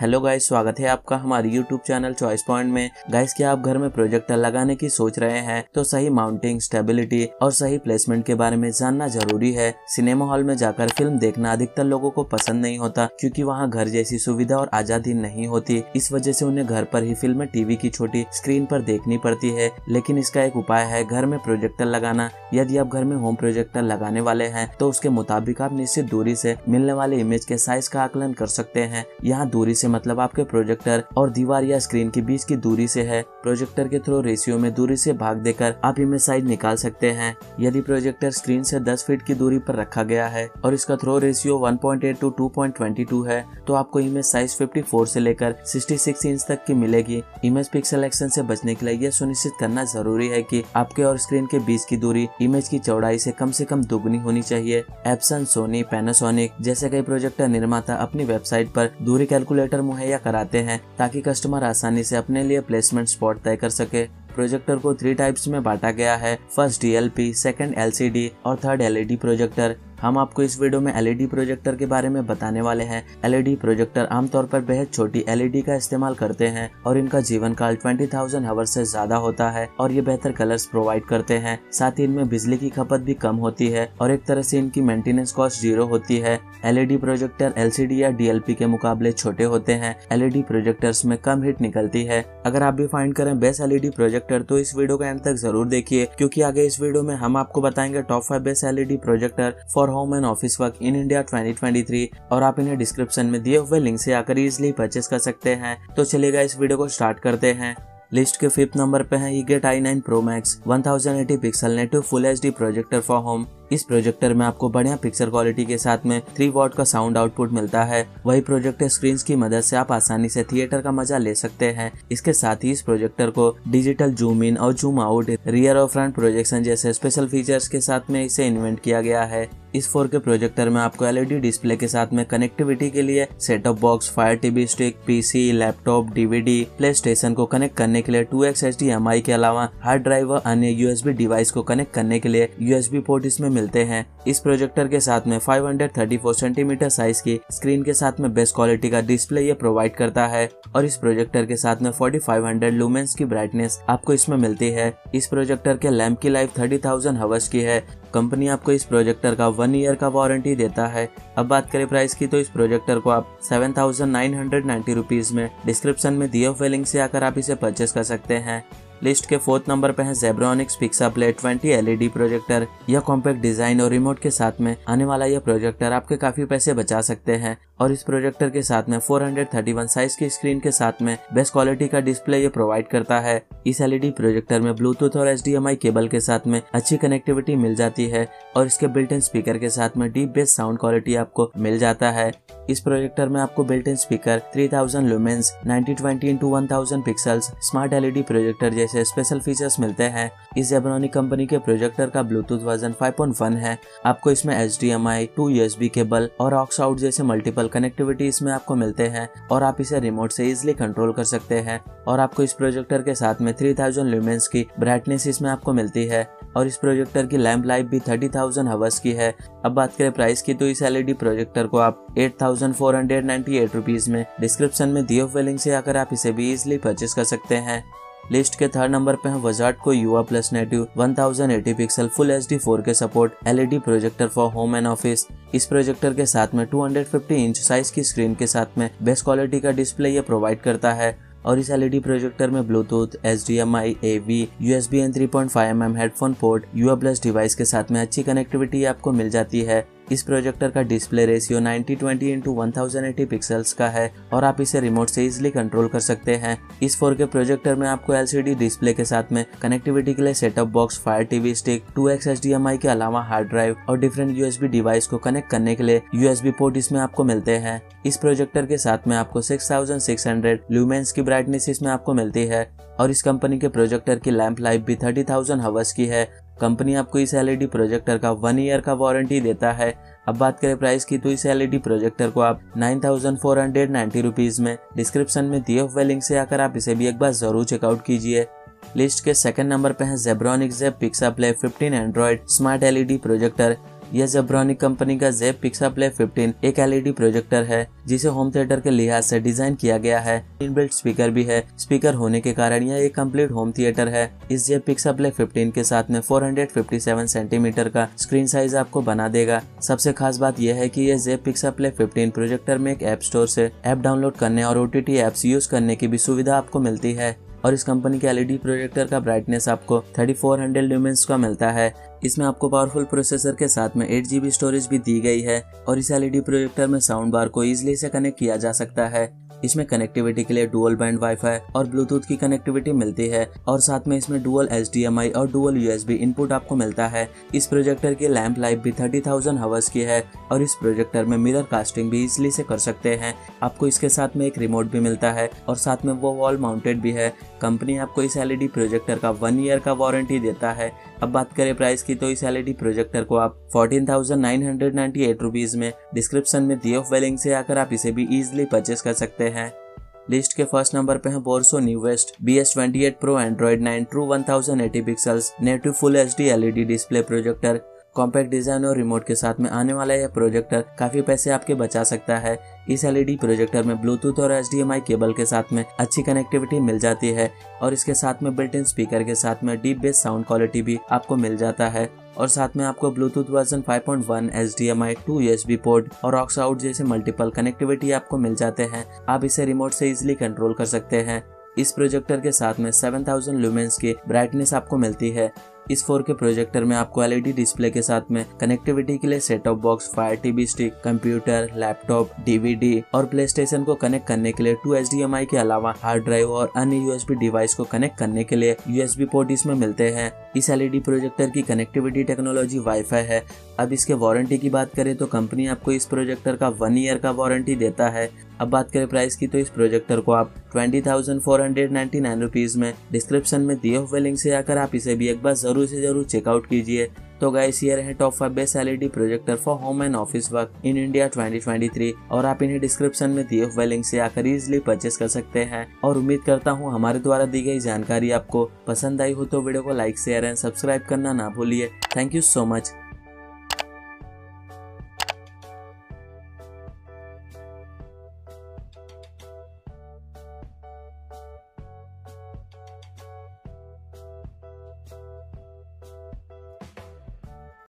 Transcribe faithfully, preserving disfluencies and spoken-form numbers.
Hello guys, स्वागत है आपका हमारे यूट्यूब चैनल चॉइस पॉइंट में। गाइस, क्या आप घर में प्रोजेक्टर लगाने की सोच रहे हैं तो सही माउंटिंग, स्टेबिलिटी और सही प्लेसमेंट के बारे में जानना जरूरी है। सिनेमा हॉल में जाकर फिल्म देखना अधिकतर लोगों को पसंद नहीं होता क्योंकि वहां घर जैसी सुविधा और आजादी नहीं होती। इस वजह से उन्हें घर पर ही फिल्में टीवी की छोटी स्क्रीन पर देखनी पड़ती है। लेकिन इसका एक उपाय है घर में प्रोजेक्टर लगाना। यदि आप घर में होम प्रोजेक्टर लगाने वाले हैं तो उसके मुताबिक आप निश्चित दूरी से मिलने वाले इमेज के साइज का आकलन कर सकते हैं। यहाँ दूरी से मतलब आपके प्रोजेक्टर और दीवार या स्क्रीन के बीच की दूरी से है। प्रोजेक्टर के थ्रू रेशियो में दूरी से भाग देकर आप इमेज साइज निकाल सकते हैं। यदि प्रोजेक्टर स्क्रीन से दस फीट की दूरी पर रखा गया है और इसका throw ratio one point eight two two point two two है तो आपको इमेज साइज चौवन से लेकर छियासठ इंच तक की मिलेगी। इमेज पिक्सल एक्शन से बचने के लिए यह सुनिश्चित करना जरूरी है कि आपके और स्क्रीन के बीच की दूरी इमेज की चौड़ाई से कम से कम दोगुनी होनी चाहिए। एप्सन, सोनी, पैनासोनिक जैसे कई प्रोजेक्टर निर्माता अपनी वेबसाइट पर दूरी कैलकुलेटर मुहैया कराते हैं ताकि कस्टमर आसानी से अपने लिए प्लेसमेंट स्पॉट तय कर सके। प्रोजेक्टर को थ्री टाइप्स में बांटा गया है, first D L P, second L C D और third L E D projector. हम आपको इस वीडियो में एल ई डी प्रोजेक्टर के बारे में बताने वाले हैं। एल ई डी प्रोजेक्टर आमतौर पर बेहद छोटी एल ई डी का इस्तेमाल करते हैं और इनका जीवन काल बीस हज़ार आवर्स से ज्यादा होता है और ये बेहतर कलर्स प्रोवाइड करते हैं। साथ ही इनमें बिजली की खपत भी कम होती है और एक तरह से इनकी मेंटेनेंस कॉस्ट जीरो होती है। L E D projector L C D या डी एल पी के मुकाबले छोटे होते हैं। एल ई डी प्रोजेक्टर्स में कम हीट निकलती है। अगर आप भी फाइंड करें best L E D projector तो इस वीडियो का अंत तक जरूर देखिए क्योंकि आगे इस वीडियो में हम आपको बताएंगे top five best L E D projector for home and office work in India twenty twenty three और आप इन्हें डिस्क्रिप्शन में दिए हुए लिंक से आकर इजिली परचेस कर सकते हैं। तो चलिएगा इस वीडियो को स्टार्ट करते हैं। लिस्ट के फिफ्थ नंबर पे है EGate I nine pro max one thousand eighty pixel native full H D projector for home. इस प्रोजेक्टर में आपको बढ़िया पिक्चर क्वालिटी के साथ में थ्री वाट का साउंड आउटपुट मिलता है। वही प्रोजेक्टर स्क्रीन की मदद से आप आसानी से थिएटर का मजा ले सकते हैं। इसके साथ ही इस प्रोजेक्टर को डिजिटल जूम इन और जूम आउट, रियर और फ्रंट प्रोजेक्शन जैसे स्पेशल फीचर्स के साथ में इसे इन्वेंट किया गया है। इस फोर के प्रोजेक्टर में आपको एल ई डी डिस्प्ले के साथ में कनेक्टिविटी के लिए set off box, Fire TV Stick, P C, laptop, D V D, PlayStation को कनेक्ट करने के लिए two X H D M I के अलावा हार्ड ड्राइव और अन्य यू एस बी डिवाइस को कनेक्ट करने के लिए यू एस बी पोर्ट इसमें मिलते हैं। इस प्रोजेक्टर के साथ में five hundred thirty four centimetre size की स्क्रीन के साथ में बेस्ट क्वालिटी का डिस्प्ले ये प्रोवाइड करता है और इस प्रोजेक्टर के साथ में फोर्टी फाइव हंड्रेड लुमेंस की ब्राइटनेस आपको इसमें मिलती है। इस प्रोजेक्टर के लैम्प की लाइफ थर्टी थाउजेंड आवर्स की है। कंपनी आपको इस प्रोजेक्टर का वन ईयर का वारंटी देता है। अब बात करें प्राइस की तो इस प्रोजेक्टर को आप seven thousand nine hundred ninety rupees में डिस्क्रिप्शन में दिए हुए लिंक से आकर आप इसे परचेस कर सकते हैं। लिस्ट के फोर्थ नंबर पे है Zebronics Pixa play twenty L E D projector. यह कॉम्पैक्ट डिजाइन और रिमोट के साथ में आने वाला यह प्रोजेक्टर आपके काफी पैसे बचा सकते हैं और इस प्रोजेक्टर के साथ में four hundred thirty one size की स्क्रीन के साथ में बेस्ट क्वालिटी का डिस्प्ले ये प्रोवाइड करता है। इस एल ई डी प्रोजेक्टर में ब्लूटूथ और H D M I cable के साथ में अच्छी कनेक्टिविटी मिल जाती है और इसके बिल्ट इन स्पीकर के साथ में डीप बेस साउंड क्वालिटी आपको मिल जाता है। इस प्रोजेक्टर में आपको built in speaker, three thousand lumens, ninety twenty into one thousand pixels, smart L E D projector जैसे स्पेशल फीचर्स मिलते हैं। इस ज़ेब्रोनिक्स कंपनी के प्रोजेक्टर का Bluetooth version five point one है। आपको इसमें H D M I, two U S B cable और ऑक्स आउट जैसे मल्टीपल कनेक्टिविटी इसमें आपको मिलते हैं और आप इसे रिमोट से इजिली कंट्रोल कर सकते हैं और आपको इस प्रोजेक्टर के साथ में थ्री थाउजेंड लुमेंस की ब्राइटनेस इसमें आपको मिलती है और इस प्रोजेक्टर की लैम्प लाइफ भी थर्टी थाउजेंड आवर्स की है। अब बात करें प्राइस की तो इस एल ई डी प्रोजेक्टर को आप eight thousand four hundred ninety eight rupees में डिस्क्रिप्शन में दिए हुए लिंक से आकर आप इसे भी इजिली परचेस कर सकते हैं। लिस्ट के थर्ड नंबर पे है Wzatco Yuva plus native one thousand eighty pixel full H D four K support L E D projector for home and office. इस प्रोजेक्टर के साथ में two hundred fifty inch size की स्क्रीन के साथ में बेस्ट क्वालिटी का डिस्प्ले ये प्रोवाइड करता है और इस एल ई डी प्रोजेक्टर में Bluetooth, H D M I, A V, U S B and three point five M M headphone port, Yuva plus device के साथ में अच्छी कनेक्टिविटी आपको मिल जाती है। इस प्रोजेक्टर का display ratio ninety twenty into one thousand eighty pixels का है और आप इसे रिमोट से इजिली कंट्रोल कर सकते हैं। इस फोर के प्रोजेक्टर में आपको एल सी डी डिस्प्ले के साथ में कनेक्टिविटी के लिए set up box, Fire TV Stick, two X H D M I के अलावा हार्ड ड्राइव और different U S B device को कनेक्ट करने के लिए यू एस बी पोर्ट इसमें आपको मिलते हैं। इस प्रोजेक्टर के साथ में आपको six thousand six hundred lumens की ब्राइटनेस इसमें आपको मिलती है और इस कंपनी के प्रोजेक्टर की लैम्प लाइफ भी थर्टी थाउजेंड आवर्स की है। कंपनी आपको इस एल ई डी प्रोजेक्टर का वन ईयर का वारंटी देता है। अब बात करें प्राइस की तो इस एल ई डी प्रोजेक्टर को आप nine thousand four hundred ninety rupees में डिस्क्रिप्शन में दिए हुए लिंक से आकर आप इसे भी एक बार जरूर चेकआउट कीजिए। लिस्ट के सेकंड नंबर पे है Zebronics Pixa play fifteen Android smart L E D projector. यह ज़ेब्रोनिक कंपनी का जेब पिक्सा प्ले फिफ्टीन एक एलईडी प्रोजेक्टर है जिसे होम थिएटर के लिहाज से डिजाइन किया गया है। इनबिल्ट स्पीकर भी है। स्पीकर होने के कारण यह एक कंप्लीट होम थिएटर है। इस जेब पिक्सा प्ले फिफ्टीन के साथ में चार सौ सत्तावन सेंटीमीटर का स्क्रीन साइज आपको बना देगा। सबसे खास बात यह है कि यह जेब पिक्सा प्ले फिफ्टीन प्रोजेक्टर में एक ऐप स्टोर से ऐप डाउनलोड करने और ओटीटी एप्स यूज करने की भी सुविधा आपको मिलती है। और इस कंपनी के एलईडी प्रोजेक्टर का ब्राइटनेस आपको थर्टी फोर हंड्रेड लुमेंस का मिलता है। इसमें आपको पावरफुल प्रोसेसर के साथ में एट जीबी स्टोरेज भी दी गई है। और इस एलईडी प्रोजेक्टर में साउंड बार को इजिली से कनेक्ट किया जा सकता है। इसमें कनेक्टिविटी के लिए डुअल बैंड वाईफाई और ब्लूटूथ की कनेक्टिविटी मिलती है और साथ में इसमें dual H D M I और dual U S B input आपको मिलता है। इस प्रोजेक्टर की लैंप लाइफ भी तीस हज़ार आवर्स की है और इस प्रोजेक्टर में मिरर कास्टिंग भी इजिली से कर सकते हैं। आपको इसके साथ में एक रिमोट भी मिलता है और साथ में वो वॉल माउंटेड भी है। कंपनी आपको इस एलईडी प्रोजेक्टर का वन ईयर का वारंटी देता है। अब बात करें प्राइस की तो इस एलईडी प्रोजेक्टर को आप चौदह हज़ार नौ सौ अट्ठानवे रुपीस में डिस्क्रिप्शन में दी ऑफ वेलिंग से आकर आप इसे भी इजीली परचेस कर सकते हैं। लिस्ट के फर्स्ट नंबर पे है Borsso newest B S twenty eight pro Android nine true one thousand eighty pixels native full HD LED display projector. Compact design और रिमोट के साथ में आने वाला यह प्रोजेक्टर काफी पैसे आपके बचा सकता है। इस एलईडी प्रोजेक्टर में ब्लूटूथ और H D M I cable के साथ में अच्छी कनेक्टिविटी मिल जाती है और इसके साथ में बिल्ट इन स्पीकर के साथ में डीप बेस साउंड क्वालिटी भी आपको मिल जाता है। और साथ में आपको Bluetooth version five point one, H D M I, two U S B port और aux आउट जैसे मल्टीपल कनेक्टिविटी आपको मिल जाते हैं। आप इसे रिमोट से इजिली कंट्रोल कर सकते हैं। इस प्रोजेक्टर के साथ में सात हज़ार लुमेंस की ब्राइटनेस आपको मिलती है। इस फोर के प्रोजेक्टर में आपको एलईडी डिस्प्ले के साथ में कनेक्टिविटी के लिए set top box, Fire TV Stick, computer, laptop, DVD और प्लेस्टेशन को कनेक्ट करने के लिए two H D M I के अलावा हार्ड ड्राइव और अन्य यूएसबी डिवाइस को कनेक्ट करने के लिए यूएसबी पोर्ट इसमें मिलते हैं। इस एलईडी प्रोजेक्टर की कनेक्टिविटी टेक्नोलॉजी वाईफाई है। अब इसके वारंटी की बात करें तो कंपनी आपको इस प्रोजेक्टर का वन ईयर का वारंटी देता है। अब बात करें प्राइस की तो इस प्रोजेक्टर को आप twenty thousand four hundred ninety nine rupees में डिस्क्रिप्शन में दिए हुए लिंक से आकर आप इसे भी एक बार जरूर से जरूर चेकआउट कीजिए। तो गाइस ये रहे top five best LED projector for home and office work in India twenty twenty three और आप इन्हें डिस्क्रिप्शन में दिए हुए लिंक से आकर इजिली परचेस कर सकते हैं। और उम्मीद करता हूँ हमारे द्वारा दी गई जानकारी आपको पसंद आई हो तो वीडियो को लाइक शेयर एंड सब्सक्राइब करना ना भूलिए। Thank you so much.